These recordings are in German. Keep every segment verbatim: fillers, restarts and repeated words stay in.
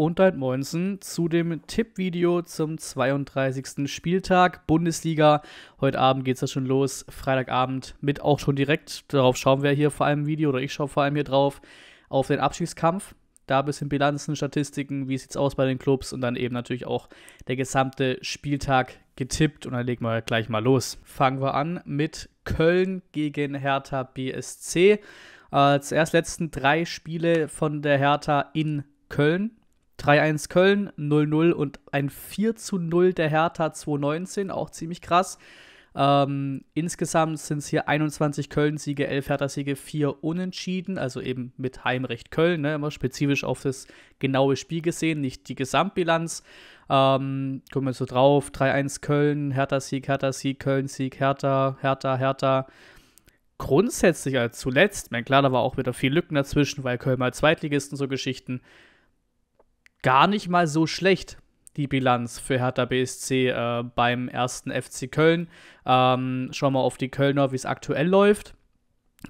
und dein Moinsen zu dem Tippvideo zum zweiunddreißigsten Spieltag Bundesliga. Heute Abend geht es ja schon los, Freitagabend mit auch schon direkt. Darauf schauen wir hier vor allem im Video, oder ich schaue vor allem hier drauf, auf den Abstiegskampf. Da ein bisschen Bilanzen, Statistiken, wie sieht es aus bei den Clubs und dann eben natürlich auch der gesamte Spieltag getippt. Und dann legen wir gleich mal los. Fangen wir an mit Köln gegen Hertha B S C. Äh, zuerst letzten drei Spiele von der Hertha in Köln. drei eins Köln, null null und ein vier zu null der Hertha zweitausendneunzehn, auch ziemlich krass. Ähm, insgesamt sind es hier einundzwanzig Köln-Siege, elf Hertha-Siege, vier Unentschieden, also eben mit Heimrecht Köln, ne, immer spezifisch auf das genaue Spiel gesehen, nicht die Gesamtbilanz. Ähm, gucken wir so drauf, drei eins Köln, Hertha-Sieg, Hertha-Sieg, Köln-Sieg, Hertha, Hertha, Hertha. Grundsätzlich als zuletzt, mein, klar, da war auch wieder viel Lücken dazwischen, weil Köln mal Zweitligisten, so Geschichten, gar nicht mal so schlecht. Die Bilanz für Hertha B S C äh, beim ersten F C Köln. Ähm, schauen wir auf die Kölner, wie es aktuell läuft.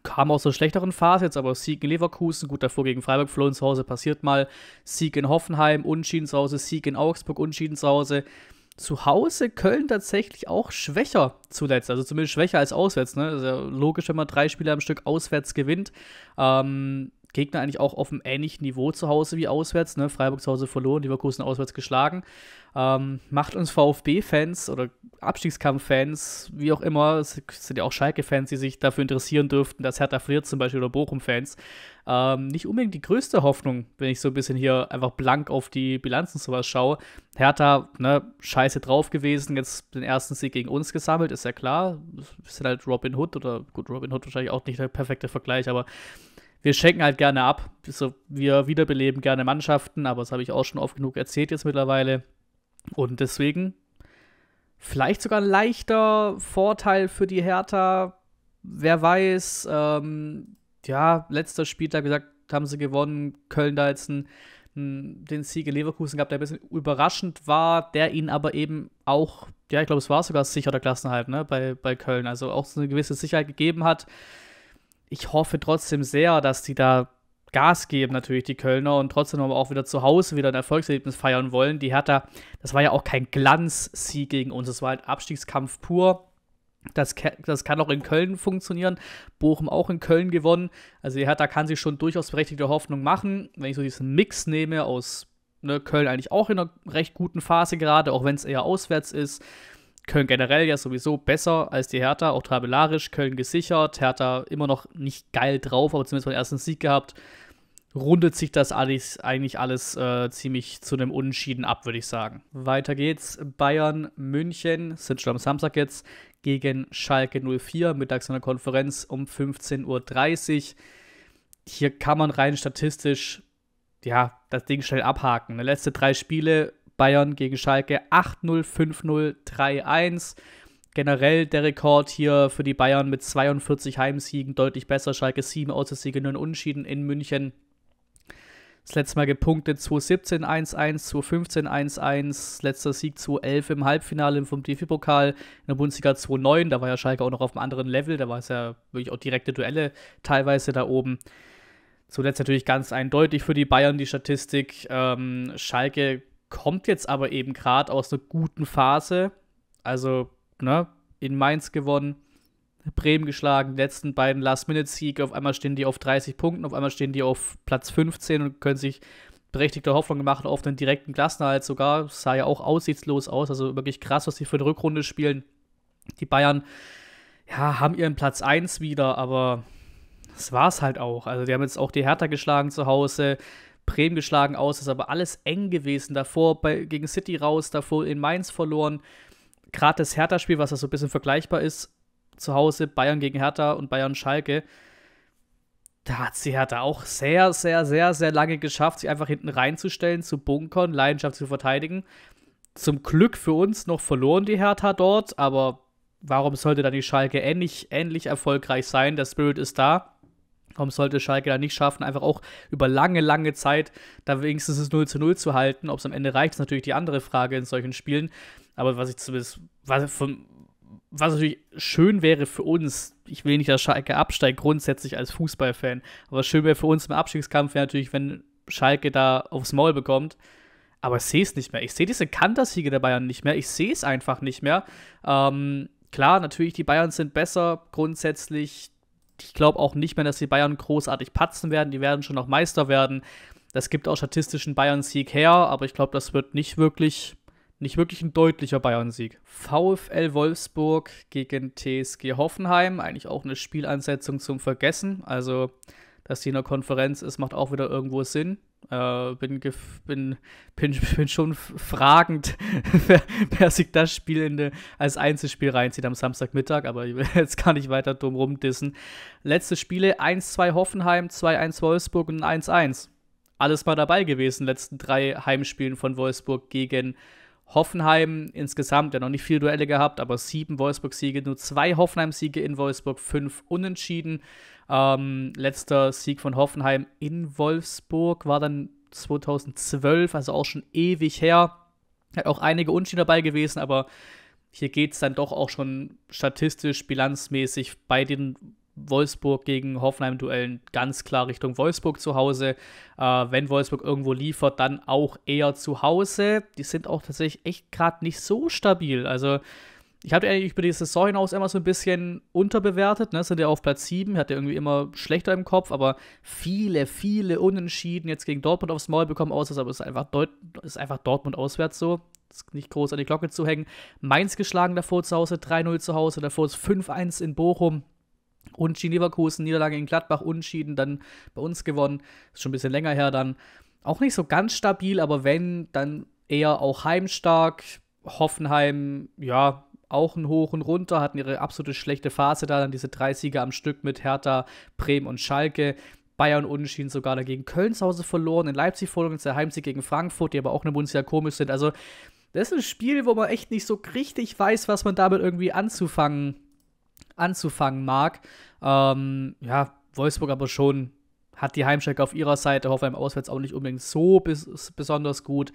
Kam aus einer schlechteren Phase jetzt, aber Sieg in Leverkusen, gut, davor gegen Freiburg verloren zu Hause, passiert mal. Sieg in Hoffenheim, unentschieden zu Hause, Sieg in Augsburg, unentschieden zu Hause. Zu Hause Köln tatsächlich auch schwächer zuletzt, also zumindest schwächer als auswärts. Ne? Das ist ja logisch, wenn man drei Spiele am Stück auswärts gewinnt. Ähm, Gegner eigentlich auch auf einem ähnlichen Niveau zu Hause wie auswärts. Ne? Freiburg zu Hause verloren, Leverkusen auswärts geschlagen. Ähm, macht uns VfB-Fans oder Abstiegskampf-Fans, wie auch immer, es sind ja auch Schalke-Fans, die sich dafür interessieren dürften, dass Hertha verliert zum Beispiel, oder Bochum-Fans. Ähm, nicht unbedingt die größte Hoffnung, wenn ich so ein bisschen hier einfach blank auf die Bilanzen sowas schaue. Hertha, ne, scheiße drauf gewesen, jetzt den ersten Sieg gegen uns gesammelt, ist ja klar. Wir sind halt Robin Hood, oder gut, Robin Hood wahrscheinlich auch nicht der perfekte Vergleich, aber wir schenken halt gerne ab, also wir wiederbeleben gerne Mannschaften, aber das habe ich auch schon oft genug erzählt jetzt mittlerweile. Und deswegen vielleicht sogar ein leichter Vorteil für die Hertha, wer weiß. Ähm, ja, letzter Spieltag, wie gesagt, haben sie gewonnen, Köln da jetzt ein, ein, den Sieg in Leverkusen gehabt, der ein bisschen überraschend war, der ihnen aber eben auch, ja, ich glaube, es war sogar sicher der Klassenerhalt, ne, bei, bei Köln, also auch so eine gewisse Sicherheit gegeben hat. Ich hoffe trotzdem sehr, dass die da Gas geben, natürlich die Kölner, und trotzdem aber auch wieder zu Hause wieder ein Erfolgserlebnis feiern wollen. Die Hertha, das war ja auch kein Glanzsieg gegen uns, das war halt Abstiegskampf pur. Das, das kann auch in Köln funktionieren. Bochum auch in Köln gewonnen. Also die Hertha kann sich schon durchaus berechtigte Hoffnung machen. Wenn ich so diesen Mix nehme aus, ne, Köln eigentlich auch in einer recht guten Phase gerade, auch wenn es eher auswärts ist. Köln generell ja sowieso besser als die Hertha, auch tabellarisch, Köln gesichert, Hertha immer noch nicht geil drauf, aber zumindest mal den ersten Sieg gehabt, rundet sich das alles, eigentlich alles äh, ziemlich zu einem Unentschieden ab, würde ich sagen. Weiter geht's, Bayern München, sind schon am Samstag jetzt, gegen Schalke null vier, mittags in der Konferenz um fünfzehn Uhr dreißig. Hier kann man rein statistisch, ja, das Ding schnell abhaken. Die letzten drei Spiele, Bayern gegen Schalke acht null, fünf null, drei eins. Generell der Rekord hier für die Bayern mit zweiundvierzig Heimsiegen deutlich besser. Schalke sieben Auswärtssiege, neun Unentschieden in München. Das letzte Mal gepunktet zweitausendsiebzehn eins eins, zweitausendfünfzehn eins eins. Letzter Sieg zweitausendelf im Halbfinale vom D F B-Pokal. In der Bundesliga zweitausendneun, da war ja Schalke auch noch auf einem anderen Level. Da war es ja wirklich auch direkte Duelle teilweise da oben. Zuletzt natürlich ganz eindeutig für die Bayern die Statistik. Ähm, Schalke kommt jetzt aber eben gerade aus einer guten Phase, also, ne, in Mainz gewonnen, Bremen geschlagen, die letzten beiden Last-Minute-Siege, auf einmal stehen die auf dreißig Punkten, auf einmal stehen die auf Platz fünfzehn und können sich berechtigte Hoffnung machen auf den direkten Klassenerhalt sogar, das sah ja auch aussichtslos aus, also wirklich krass, was sie für die Rückrunde spielen. Die Bayern, ja, haben ihren Platz eins wieder, aber das war es halt auch, also die haben jetzt auch die Hertha geschlagen zu Hause, Bremen geschlagen aus, ist aber alles eng gewesen. Davor bei, gegen City raus, davor in Mainz verloren. Gerade das Hertha-Spiel, was ja so ein bisschen vergleichbar ist, zu Hause Bayern gegen Hertha und Bayern-Schalke, da hat sie Hertha auch sehr, sehr, sehr, sehr lange geschafft, sich einfach hinten reinzustellen, zu bunkern, Leidenschaft zu verteidigen. Zum Glück für uns noch verloren die Hertha dort, aber warum sollte dann die Schalke ähnlich, ähnlich erfolgreich sein? Der Spirit ist da. Warum sollte Schalke da nicht schaffen, einfach auch über lange, lange Zeit da wenigstens das null zu null zu halten? Ob es am Ende reicht, ist natürlich die andere Frage in solchen Spielen. Aber was ich zumindest, was, von, was natürlich schön wäre für uns, ich will nicht, dass Schalke absteigt, grundsätzlich als Fußballfan, aber schön wäre für uns im Abstiegskampf wäre natürlich, wenn Schalke da aufs Maul bekommt. aber ich sehe es nicht mehr. Ich sehe diese Kantersiege der Bayern nicht mehr. Ich sehe es einfach nicht mehr. Ähm, klar, natürlich, die Bayern sind besser grundsätzlich. Ich glaube auch nicht mehr, dass die Bayern großartig patzen werden. Die werden schon noch Meister werden. Das gibt auch statistischen Bayern-Sieg her, aber ich glaube, das wird nicht wirklich, nicht wirklich ein deutlicher Bayern-Sieg. VfL Wolfsburg gegen T S G Hoffenheim. Eigentlich auch eine Spielansetzung zum Vergessen. Also, dass die in der Konferenz ist, macht auch wieder irgendwo Sinn. Äh, bin, bin, bin, bin schon fragend, wer, wer sich das Spiel in de, als Einzelspiel reinzieht am Samstagmittag, aber ich will jetzt gar nicht weiter drum rumdissen. Letzte Spiele eins zwei Hoffenheim, zwei eins Wolfsburg und eins eins. Alles mal dabei gewesen, letzten drei Heimspielen von Wolfsburg gegen Hoffenheim. Insgesamt ja noch nicht viele Duelle gehabt, aber sieben Wolfsburg-Siege, nur zwei Hoffenheim-Siege in Wolfsburg, fünf Unentschieden. Ähm, letzter Sieg von Hoffenheim in Wolfsburg war dann zweitausendzwölf, also auch schon ewig her. Hat auch einige Unentschieden dabei gewesen, aber hier geht es dann doch auch schon statistisch, bilanzmäßig bei den Wolfsburg gegen Hoffenheim-Duellen ganz klar Richtung Wolfsburg zu Hause. Äh, wenn Wolfsburg irgendwo liefert, dann auch eher zu Hause. Die sind auch tatsächlich echt gerade nicht so stabil. Also ich habe eigentlich über die Saison hinaus immer so ein bisschen unterbewertet. Ne? Sind ja auf Platz sieben, hat ja irgendwie immer schlechter im Kopf, aber viele, viele Unentschieden jetzt gegen Dortmund aufs Maul bekommen, aus, aber es ist einfach, Deut ist einfach Dortmund auswärts so. Ist nicht groß an die Glocke zu hängen. Mainz geschlagen davor zu Hause, drei null zu Hause, davor ist fünf eins in Bochum. Unentschieden Leverkusen, Niederlage in Gladbach, unentschieden, dann bei uns gewonnen. Ist schon ein bisschen länger her dann. Auch nicht so ganz stabil, aber wenn, dann eher auch heimstark. Hoffenheim, ja, auch ein Hoch und Runter, hatten ihre absolute schlechte Phase da. Dann diese drei Siege am Stück mit Hertha, Bremen und Schalke. Bayern unentschieden sogar dagegen. Köln zu Hause verloren, in Leipzig verloren, der Heimsieg gegen Frankfurt, die aber auch in der Bundesliga komisch sind. Also, das ist ein Spiel, wo man echt nicht so richtig weiß, was man damit irgendwie anzufangen hat. anzufangen mag. Ähm, ja, Wolfsburg aber schon hat die Heimstärke auf ihrer Seite, Hoffenheim auswärts auch nicht unbedingt so bis, besonders gut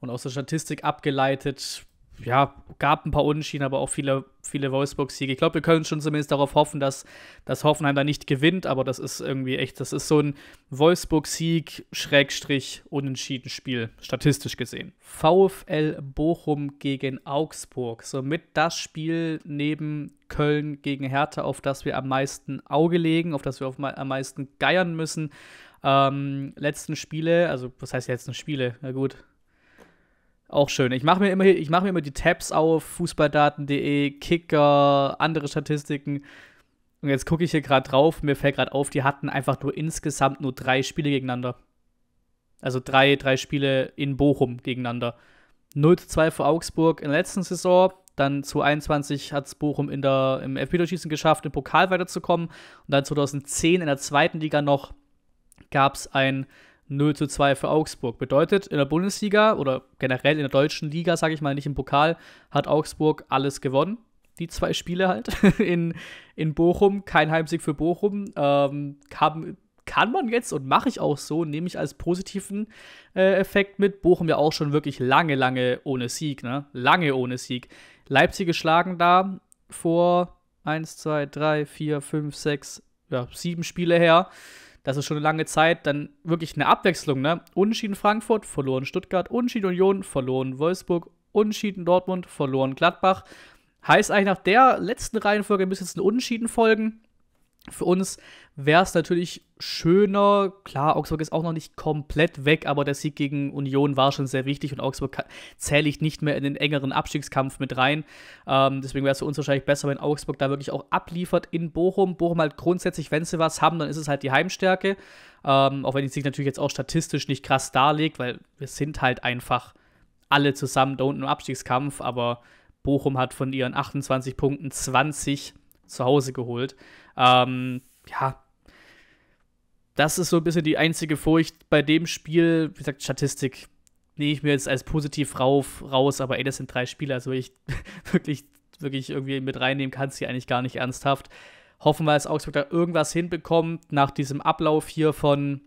und aus der Statistik abgeleitet, ja, gab ein paar Unentschieden, aber auch viele, viele Wolfsburg-Siege. Ich glaube, wir können schon zumindest darauf hoffen, dass, dass Hoffenheim da nicht gewinnt, aber das ist irgendwie echt, das ist so ein Wolfsburg-Sieg-Unentschieden-Spiel, statistisch gesehen. VfL Bochum gegen Augsburg, somit das Spiel neben Köln gegen Hertha, auf das wir am meisten Auge legen, auf das wir auf, am meisten geiern müssen. Ähm, letzten Spiele, also was heißt letzten Spiele? Na gut, auch schön. Ich mache mir immer, ich mache mir immer die Tabs auf, fußballdaten punkt de, Kicker, andere Statistiken. Und jetzt gucke ich hier gerade drauf, mir fällt gerade auf, die hatten einfach nur insgesamt nur drei Spiele gegeneinander. Also drei, drei Spiele in Bochum gegeneinander. null zu zwei für Augsburg in der letzten Saison, dann zu einundzwanzig hat es Bochum in der, im Elfmeterschießen geschafft, im Pokal weiterzukommen. Und dann zweitausendzehn in der zweiten Liga noch gab es ein null zu zwei für Augsburg. Bedeutet, in der Bundesliga oder generell in der deutschen Liga, sage ich mal, nicht im Pokal, hat Augsburg alles gewonnen. Die zwei Spiele halt in, in Bochum. Kein Heimsieg für Bochum. Ähm, kann, kann man jetzt und mache ich auch so, nehme ich als positiven äh, Effekt mit. Bochum ja auch schon wirklich lange, lange ohne Sieg. Ne? Lange ohne Sieg. Leipzig geschlagen da vor eins, zwei, drei, vier, fünf, sechs, ja, sieben Spiele her. Das ist schon eine lange Zeit, dann wirklich eine Abwechslung, ne? Unentschieden Frankfurt, verloren Stuttgart, unentschieden Union, verloren Wolfsburg, unentschieden Dortmund, verloren Gladbach. Heißt eigentlich, nach der letzten Reihenfolge müssen jetzt ein Unentschieden folgen. Für uns wäre es natürlich schöner, klar, Augsburg ist auch noch nicht komplett weg, aber der Sieg gegen Union war schon sehr wichtig und Augsburg zähle ich nicht mehr in den engeren Abstiegskampf mit rein. Ähm, deswegen wäre es für uns wahrscheinlich besser, wenn Augsburg da wirklich auch abliefert in Bochum. Bochum halt grundsätzlich, wenn sie was haben, dann ist es halt die Heimstärke, ähm, auch wenn die Sieg natürlich jetzt auch statistisch nicht krass darlegt, weil wir sind halt einfach alle zusammen da unten im Abstiegskampf, aber Bochum hat von ihren achtundzwanzig Punkten zwanzig zu Hause geholt. Ähm, ja, das ist so ein bisschen die einzige Furcht bei dem Spiel. Wie gesagt, Statistik nehme ich mir jetzt als positiv rauf, raus, aber ey, das sind drei Spiele, also ich wirklich, wirklich irgendwie mit reinnehmen kannst du eigentlich gar nicht ernsthaft. Hoffen wir, dass Augsburg da irgendwas hinbekommt. Nach diesem Ablauf hier von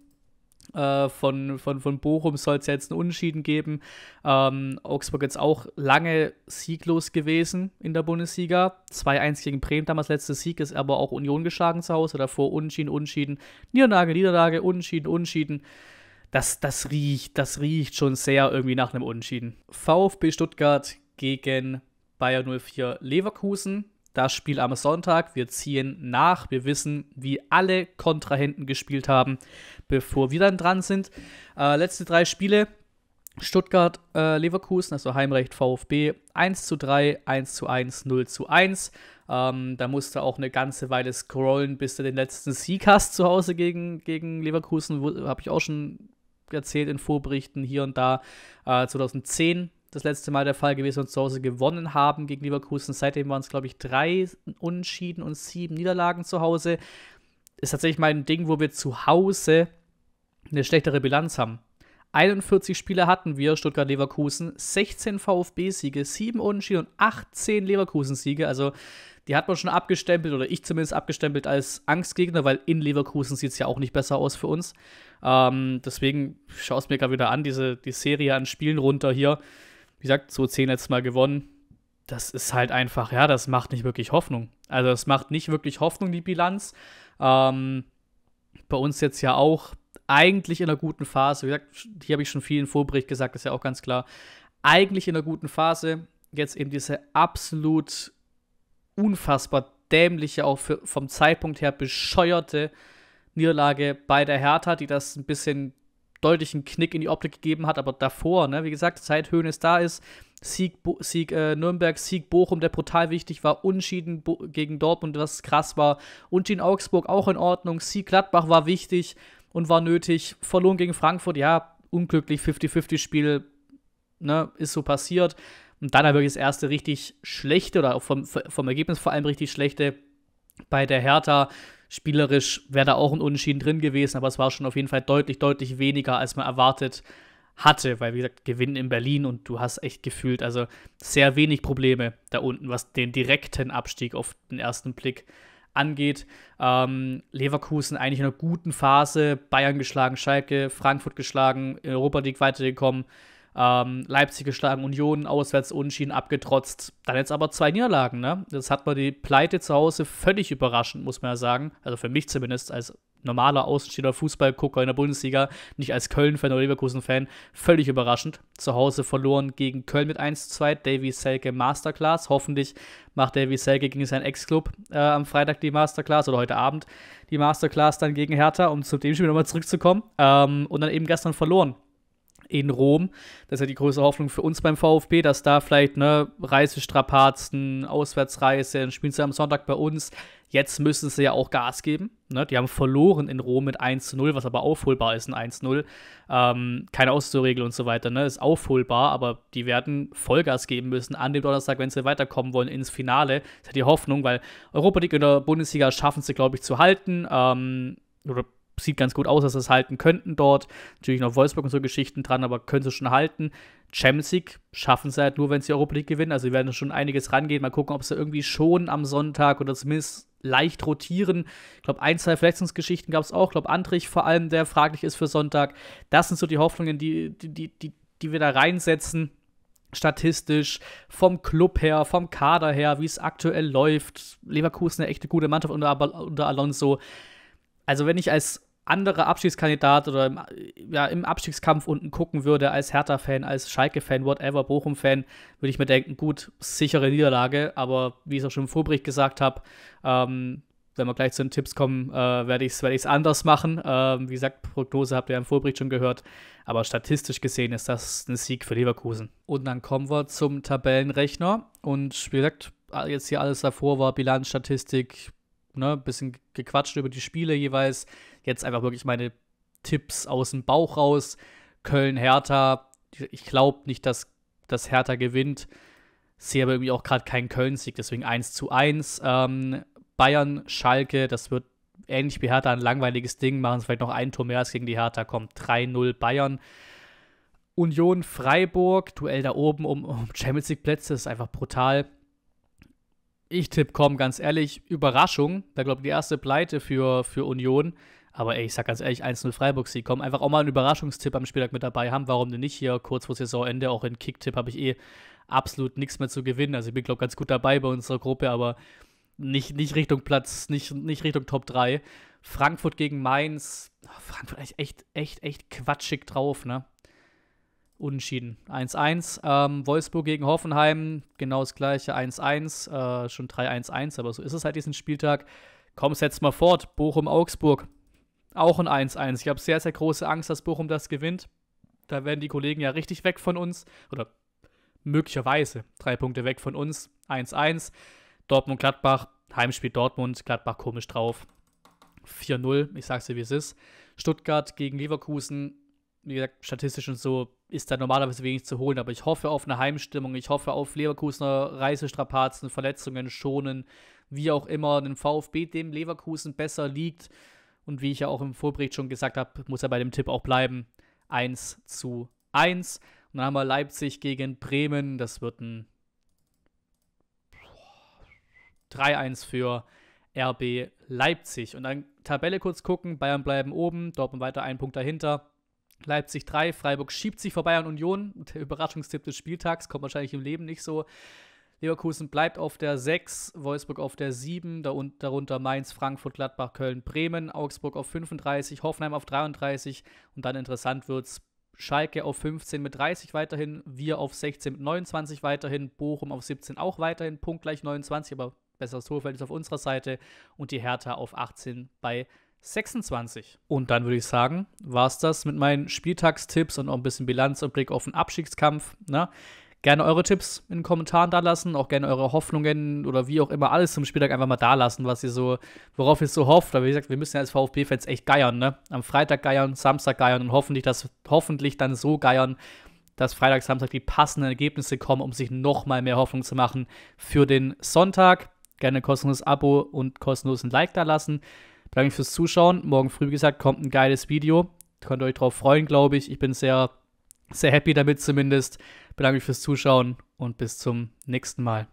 Äh, von, von, von Bochum soll es ja jetzt einen Unentschieden geben. Ähm, Augsburg jetzt auch lange sieglos gewesen in der Bundesliga. zwei eins gegen Bremen damals, letzter Sieg, ist aber auch Union geschlagen zu Hause. Davor Unentschieden, Unentschieden, Niederlage, Niederlage, Unentschieden, Unentschieden. das, das riecht, das riecht schon sehr irgendwie nach einem Unentschieden. VfB Stuttgart gegen Bayer null vier Leverkusen. Das Spiel am Sonntag. Wir ziehen nach. Wir wissen, wie alle Kontrahenten gespielt haben, bevor wir dann dran sind. Äh, letzte drei Spiele. Stuttgart, äh, Leverkusen, also Heimrecht VfB, eins zu drei, eins zu eins, null zu eins. Ähm, da musst du auch eine ganze Weile scrollen, bis du den letzten Sieg hast zu Hause gegen, gegen Leverkusen. Habe ich auch schon erzählt in Vorberichten hier und da. Äh, zweitausendzehn das letzte Mal der Fall gewesen und zu Hause gewonnen haben gegen Leverkusen. Seitdem waren es, glaube ich, drei Unentschieden und sieben Niederlagen zu Hause. Ist tatsächlich mal ein Ding, wo wir zu Hause eine schlechtere Bilanz haben. einundvierzig Spiele hatten wir, Stuttgart-Leverkusen, sechzehn VfB-Siege, sieben Unentschieden und achtzehn Leverkusen-Siege. Also die hat man schon abgestempelt, oder ich zumindest abgestempelt, als Angstgegner, weil in Leverkusen sieht es ja auch nicht besser aus für uns. Ähm, deswegen schaue es mir gerade wieder an, diese die Serie an Spielen runter hier. Wie gesagt, so zehn letztes Mal gewonnen. Das ist halt einfach, ja, das macht nicht wirklich Hoffnung. Also das macht nicht wirklich Hoffnung, die Bilanz. Ähm, bei uns jetzt ja auch eigentlich in einer guten Phase. Wie gesagt, hier habe ich schon viel in Vorbericht gesagt, ist ja auch ganz klar. Eigentlich in einer guten Phase. Jetzt eben diese absolut unfassbar dämliche, auch für, vom Zeitpunkt her bescheuerte Niederlage bei der Hertha, die das ein bisschen deutlichen Knick in die Optik gegeben hat, aber davor, ne, wie gesagt, seit Hoeneß da ist, Sieg, Bo Sieg äh, Nürnberg, Sieg Bochum, der brutal wichtig war, Unentschieden gegen Dortmund, was krass war, Unentschieden Augsburg auch in Ordnung, Sieg Gladbach war wichtig und war nötig, verloren gegen Frankfurt, ja, unglücklich, fünfzig fünfzig-Spiel, ne, ist so passiert. Und dann wirklich das erste richtig schlechte, oder vom, vom Ergebnis vor allem richtig schlechte, bei der Hertha. Spielerisch wäre da auch ein Unentschieden drin gewesen, aber es war schon auf jeden Fall deutlich, deutlich weniger, als man erwartet hatte, weil, wie gesagt, Gewinn in Berlin und du hast echt gefühlt, also sehr wenig Probleme da unten, was den direkten Abstieg auf den ersten Blick angeht. Ähm, Leverkusen eigentlich in einer guten Phase, Bayern geschlagen, Schalke, Frankfurt geschlagen, in Europa League weitergekommen, ähm, Leipzig geschlagen, Union, auswärts Unentschieden abgetrotzt, dann jetzt aber zwei Niederlagen, ne? Das hat man die Pleite zu Hause völlig überraschend, muss man ja sagen, also für mich zumindest als normaler außenstehender Fußballgucker in der Bundesliga, nicht als Köln-Fan oder Leverkusen-Fan, völlig überraschend. Zu Hause verloren gegen Köln mit eins zu zwei, Davy Selke Masterclass. Hoffentlich macht Davy Selke gegen seinen Ex-Club äh, am Freitag die Masterclass oder heute Abend die Masterclass dann gegen Hertha, um zu dem Spiel nochmal zurückzukommen. Ähm, und dann eben gestern verloren in Rom. Das ist ja die größte Hoffnung für uns beim VfB, dass da vielleicht, ne, Reisestrapazen, Auswärtsreise, dann spielen sie am Sonntag bei uns. Jetzt müssen sie ja auch Gas geben. Ne? Die haben verloren in Rom mit eins zu null, was aber aufholbar ist, ein eins zu null. Ähm, keine Auszugsregel und so weiter, ne? Ist aufholbar, aber die werden Vollgas geben müssen an dem Donnerstag, wenn sie weiterkommen wollen ins Finale. Das ist ja die Hoffnung, weil Europa League in der Bundesliga schaffen sie, glaube ich, zu halten. Ähm, oder sieht ganz gut aus, dass sie es halten könnten dort. Natürlich noch Wolfsburg und so Geschichten dran, aber können sie schon halten. Champions League schaffen sie halt nur, wenn sie Europa League gewinnen. Also sie werden schon einiges rangehen. Mal gucken, ob sie irgendwie schon am Sonntag oder zumindest leicht rotieren. Ich glaube, ein, zwei Verletzungsgeschichten gab es auch. Ich glaube, Andrich vor allem, der fraglich ist für Sonntag. Das sind so die Hoffnungen, die, die, die, die wir da reinsetzen. Statistisch, vom Club her, vom Kader her, wie es aktuell läuft. Leverkusen eine echte gute Mannschaft unter, unter Alonso. Also wenn ich als anderer Abstiegskandidat oder im, ja, im Abstiegskampf unten gucken würde, als Hertha-Fan, als Schalke-Fan, whatever, Bochum-Fan, würde ich mir denken, gut, sichere Niederlage, aber wie ich es auch schon im Vorbericht gesagt habe, ähm, wenn wir gleich zu den Tipps kommen, äh, werde ich es werd ich's anders machen. Ähm, wie gesagt, Prognose habt ihr im Vorbericht schon gehört, aber statistisch gesehen ist das ein Sieg für Leverkusen. Und dann kommen wir zum Tabellenrechner und wie gesagt, jetzt hier alles davor war Bilanz, Statistik, ne, bisschen gequatscht über die Spiele jeweils. Jetzt einfach wirklich meine Tipps aus dem Bauch raus. Köln-Hertha. Ich glaube nicht, dass, dass Hertha gewinnt. Sehe aber irgendwie auch gerade keinen Köln-Sieg, deswegen eins zu eins. Ähm, Bayern-Schalke, das wird ähnlich wie Hertha ein langweiliges Ding. Machen es vielleicht noch ein Tor mehr als gegen die Hertha. Kommt drei null Bayern. Union Freiburg, Duell da oben um, um Champions-League-Plätze. Das ist einfach brutal. Ich tippe, komm, ganz ehrlich, Überraschung. Da glaube ich die erste Pleite für, für Union. Aber ey, ich sag ganz ehrlich, eins null Freiburg-Sieg. Komm, einfach auch mal einen Überraschungstipp am Spieltag mit dabei haben. Warum denn nicht hier? Kurz vor Saisonende, auch in Kicktipp habe ich eh absolut nichts mehr zu gewinnen. Also ich bin, glaube ich, ganz gut dabei bei unserer Gruppe, aber nicht, nicht Richtung Platz, nicht, nicht Richtung Top drei. Frankfurt gegen Mainz. Oh, Frankfurt ist echt, echt, echt quatschig drauf, ne? Unentschieden. eins eins. Ähm, Wolfsburg gegen Hoffenheim, genau das gleiche, eins eins. Äh, schon drei eins eins, aber so ist es halt diesen Spieltag. Komm, setz mal fort. Bochum-Augsburg, auch ein eins eins. Ich habe sehr, sehr große Angst, dass Bochum das gewinnt. Da werden die Kollegen ja richtig weg von uns. Oder möglicherweise drei Punkte weg von uns. eins eins. Dortmund-Gladbach, Heimspiel Dortmund. Gladbach komisch drauf. vier null. Ich sag's dir, wie es ist. Stuttgart gegen Leverkusen. Wie gesagt, statistisch und so ist da normalerweise wenig zu holen, aber ich hoffe auf eine Heimstimmung, ich hoffe auf Leverkusener Reisestrapazen, Verletzungen schonen, wie auch immer, den VfB, dem Leverkusen besser liegt. Und wie ich ja auch im Vorbericht schon gesagt habe, muss er bei dem Tipp auch bleiben. eins zu eins. Und dann haben wir Leipzig gegen Bremen. Das wird ein drei eins für R B Leipzig. Und dann Tabelle kurz gucken. Bayern bleiben oben, Dortmund weiter ein Punkt dahinter. Leipzig drei, Freiburg schiebt sich vor Bayern Union. Der Überraschungstipp des Spieltags kommt wahrscheinlich im Leben nicht so. Leverkusen bleibt auf der sechs, Wolfsburg auf der sieben, darunter Mainz, Frankfurt, Gladbach, Köln, Bremen, Augsburg auf fünfunddreißig, Hoffenheim auf dreiunddreißig und dann interessant wird's. Schalke auf fünfzehn mit dreißig weiterhin, wir auf sechzehn mit neunundzwanzig weiterhin, Bochum auf siebzehn auch weiterhin, punktgleich neunundzwanzig, aber besseres Torfeld ist auf unserer Seite und die Hertha auf achtzehn bei sechsundzwanzig. Und dann würde ich sagen, war es das mit meinen Spieltagstipps und auch ein bisschen Bilanz und Blick auf den Abstiegskampf. Ne? Gerne eure Tipps in den Kommentaren da lassen, auch gerne eure Hoffnungen oder wie auch immer alles zum Spieltag einfach mal da lassen, was ihr so, worauf ihr so hofft. Aber wie gesagt, wir müssen ja als VfB-Fans echt geiern, ne? Am Freitag geiern, Samstag geiern und hoffentlich, dass, hoffentlich dann so geiern, dass Freitag, Samstag die passenden Ergebnisse kommen, um sich nochmal mehr Hoffnung zu machen für den Sonntag. Gerne kostenloses Abo und kostenlosen Like da lassen. Bedanke mich fürs Zuschauen. Morgen früh, wie gesagt, kommt ein geiles Video. Könnt ihr euch drauf freuen, glaube ich. Ich bin sehr, sehr happy damit zumindest. Bedanke mich fürs Zuschauen und bis zum nächsten Mal.